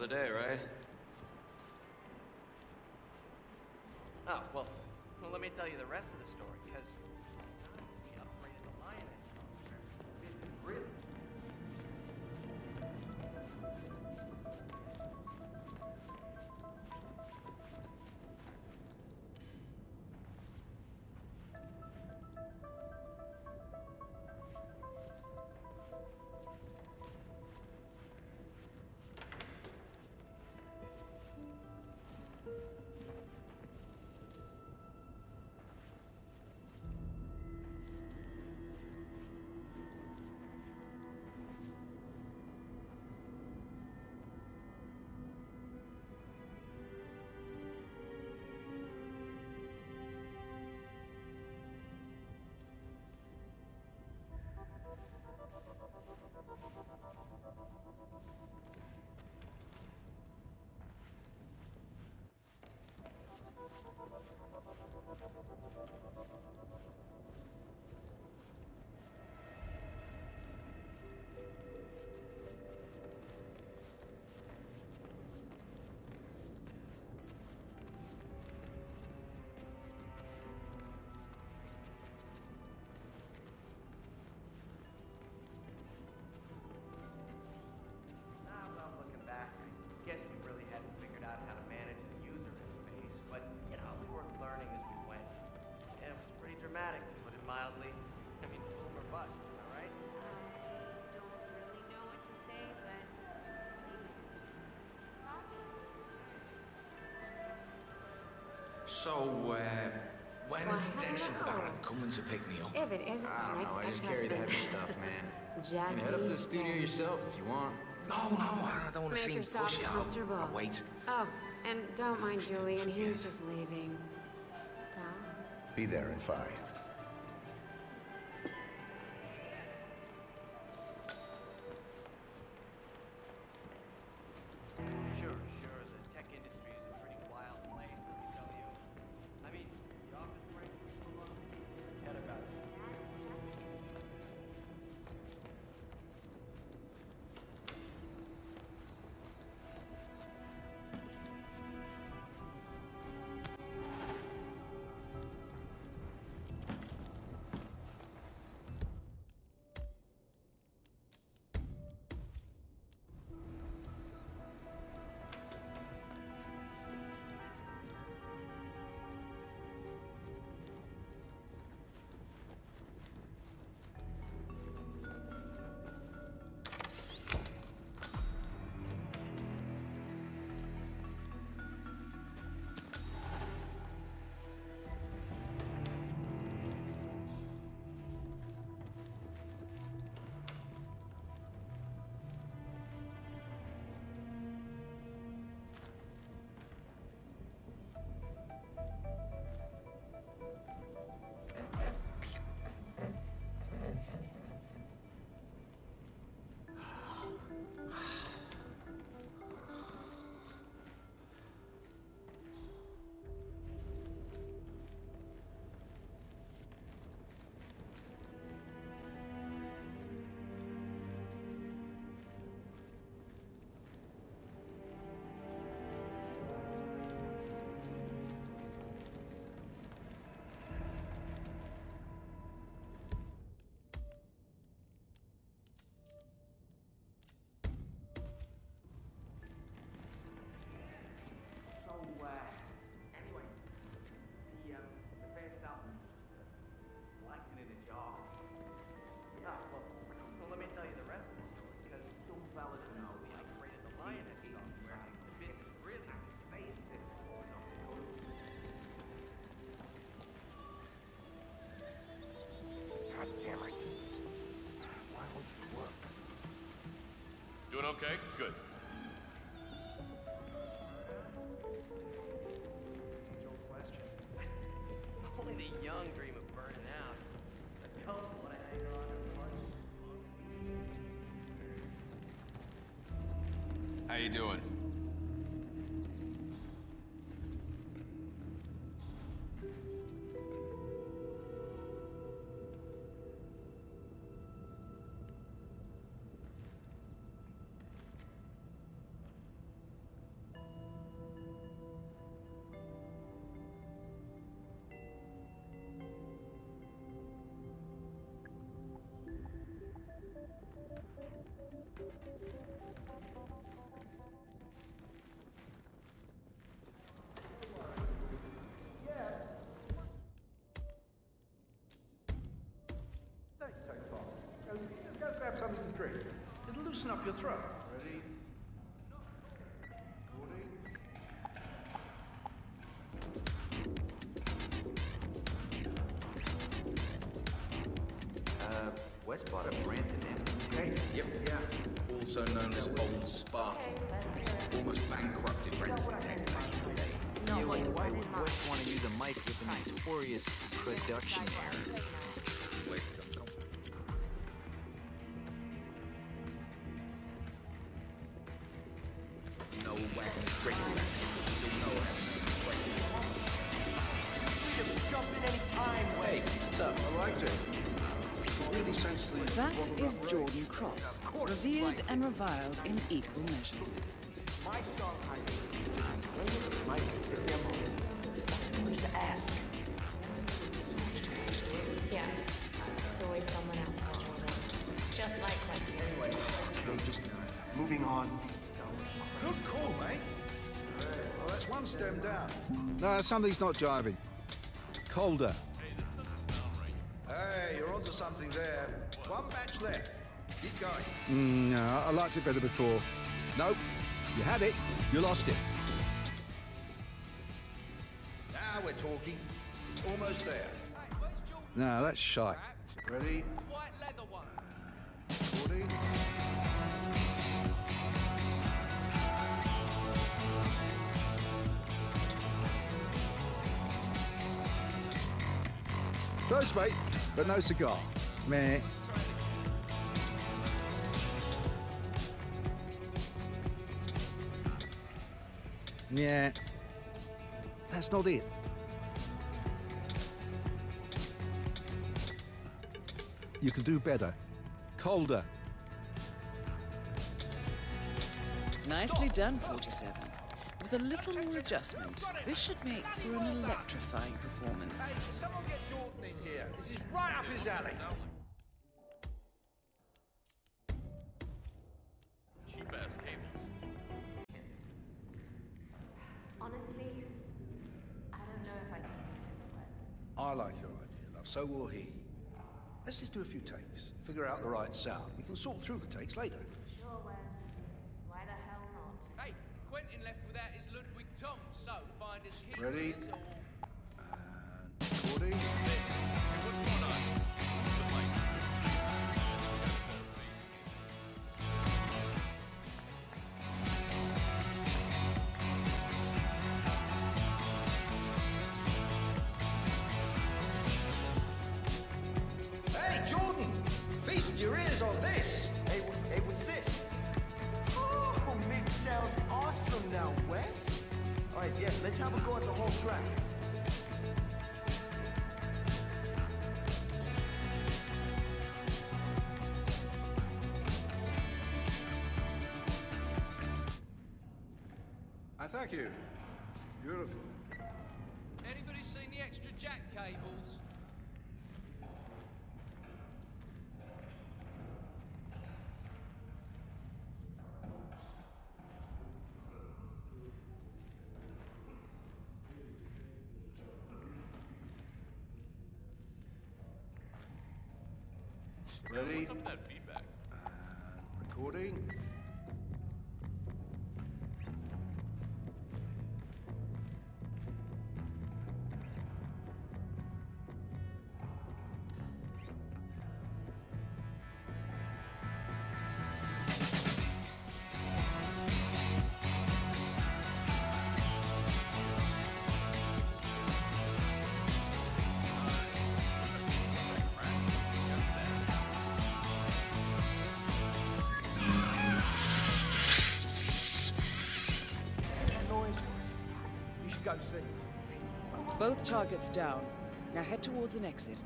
Another day, right? Oh, well, let me tell you the rest of the story, because we upgraded the Lion Edge. Really? To put it mildly. I mean, boom or bust, am I right? Don't really know what to say, but please. So, when is the action about coming to pick me up? If it isn't, I don't know, I just carry the heavy stuff, man. Jack, you can head up to the studio yourself if you want. No, I don't want to seem pushy out. I'll wait. Oh, and don't mind Julian, he's just leaving. Be there in 5. Anyway, the best album liking it a job. Yeah, well, let me tell you the rest of the story, because you'll valid to know we upgraded the Lioness software. The business really faced it. God damn it. Why won't you work? Doing okay? Good. How you doing? loosen up your throat. Ready? West part of Branson and ICA. Yep. Yeah. Also known as Old Sparky. Almost bankrupted Branson back in the day. Yeah, like why would West want to use a mic with a notorious production error? No wagon is ready until no avenue is jump in any time, West. Hey, what's up? I liked it. That is Jordan Cross, revered and reviled in equal measures. Yeah, it's always someone else. Just like that. Anyway, okay, just moving on. Good call, mate. Well, that's one stem down. No, something's not jiving. Colder. Hey, you're onto something there. One match left. Keep going. No, I liked it better before. Nope. You had it. You lost it. Now we're talking. Almost there. Hey, no, that's shite. Ready? White leather one. 40. Close, mate, but no cigar. Meh. Yeah. That's not it. You can do better. Colder. Nicely done, 47. With a little more adjustment, this should make for an electrifying performance. Hey, someone get Jordan in here. This is right up his alley. Cheap ass cables. Honestly, I don't know if I can do this. I like your idea, love. So will he. Let's just do a few takes. Figure out the right sound. We can sort through the takes later. Sure, Wes. Why the hell not? Hey. Quentin left without his Ludwig tongue, so find his key. Ready? And 40. Hey, Jordan! Feast your ears on this! Hey, what's this? Sounds awesome now, Wes. All right, yeah, let's have a go at the whole track. I thank you. Beautiful. Anybody seen the extra jack cables? Ready? What's up with that feedback? Recording. Both targets down. Now head towards an exit.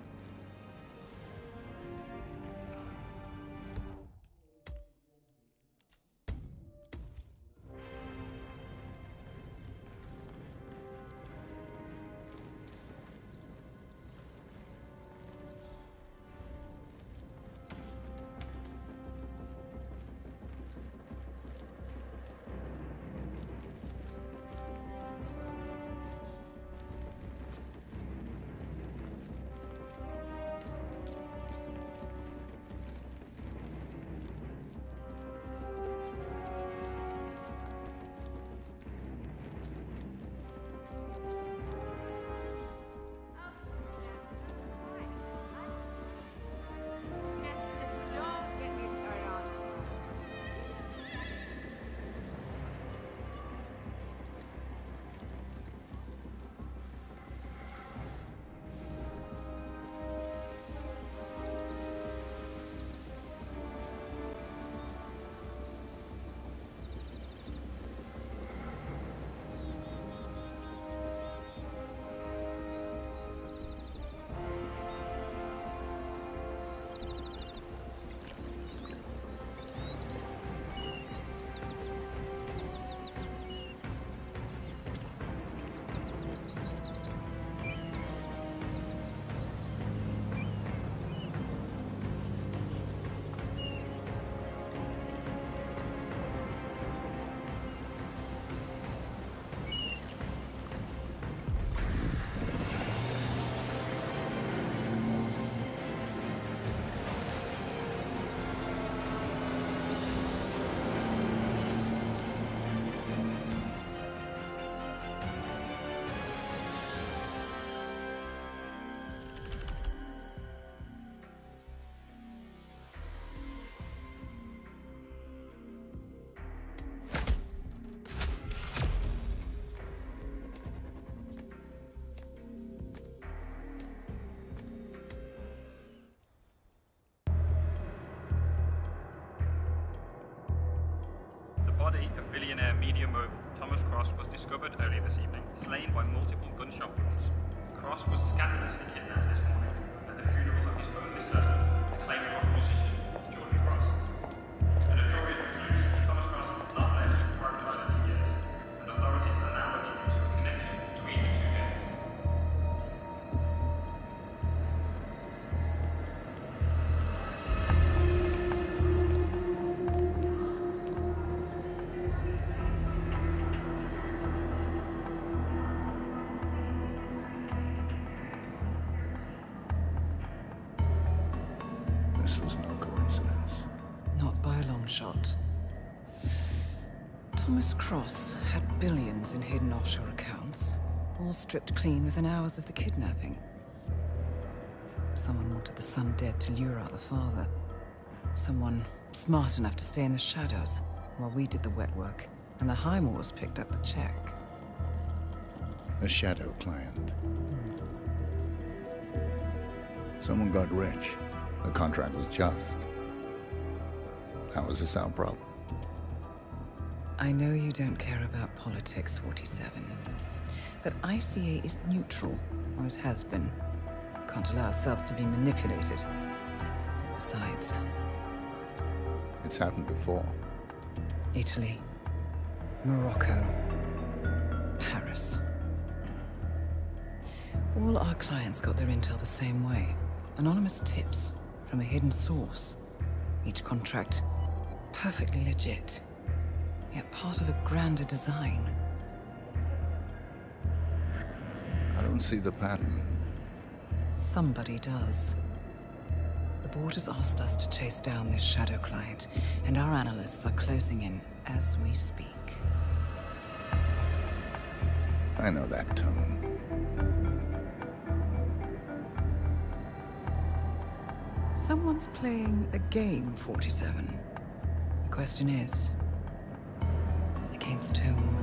near Mobile, Thomas Cross was discovered earlier this evening, slain by multiple gunshot wounds. Cross was scandalously kidnapped this morning at the funeral of his only son, claiming opposition to Jordan Cross. The notorious recluse, Thomas Cross, has not left the private island in years, and authorities are now looking into the connection between the two deaths. This was no coincidence. Not by a long shot. Thomas Cross had billions in hidden offshore accounts, all stripped clean within hours of the kidnapping. Someone wanted the son dead to lure out the father. Someone smart enough to stay in the shadows while we did the wet work, and the Highmores picked up the check. A shadow client. Someone got rich. The contract was just. That was a sound problem. I know you don't care about politics, 47. But ICA is neutral, always has been. Can't allow ourselves to be manipulated. Besides... It's happened before. Italy. Morocco. Paris. All our clients got their intel the same way. Anonymous tips. From a hidden source. Each contract perfectly legit, yet part of a grander design. I don't see the pattern. Somebody does. The board has asked us to chase down this shadow client, and our analysts are closing in as we speak. I know that tone. Someone's playing a game, 47. The question is, against whom?